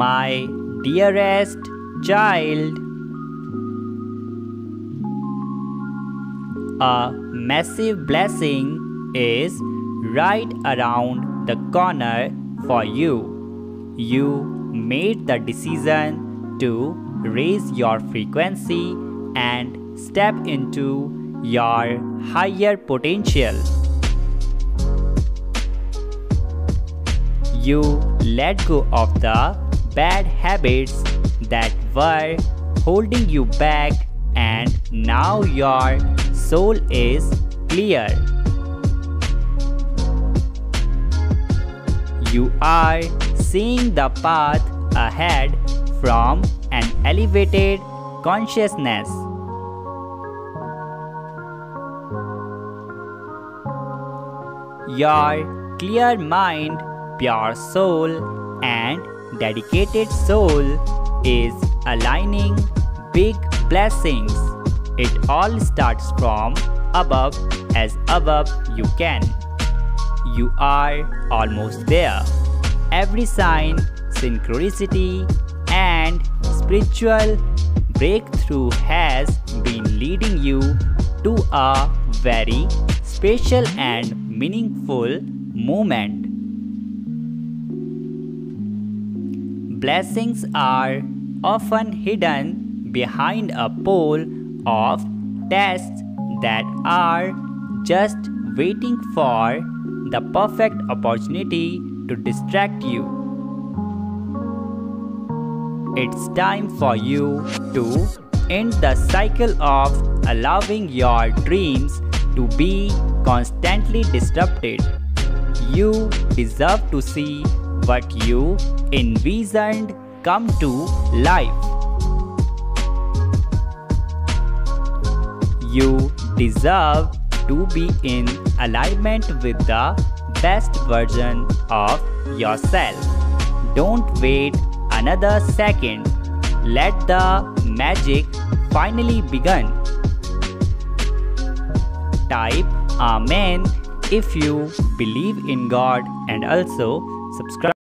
my dearest child, a massive blessing is right around the corner for you. You made the decision to raise your frequency and step into your higher potential. You let go of the bad habits that were holding you back, and now your soul is clear. You are seeing the path ahead from an elevated consciousness. Your clear mind, pure soul, and dedicated soul is aligning big blessings. It all starts from above, as above you can. You are almost there. Every sign, synchronicity, and spiritual breakthrough has been leading you to a very special and meaningful moment. Blessings are often hidden behind a pole of tests that are just waiting for the perfect opportunity to distract you. It's time for you to end the cycle of allowing your dreams to be constantly disrupted. You deserve to see what you envisioned come to life. You deserve to be in alignment with the best version of yourself. Don't wait another second. Let the magic finally begin. Type Amen if you believe in God, and also subscribe.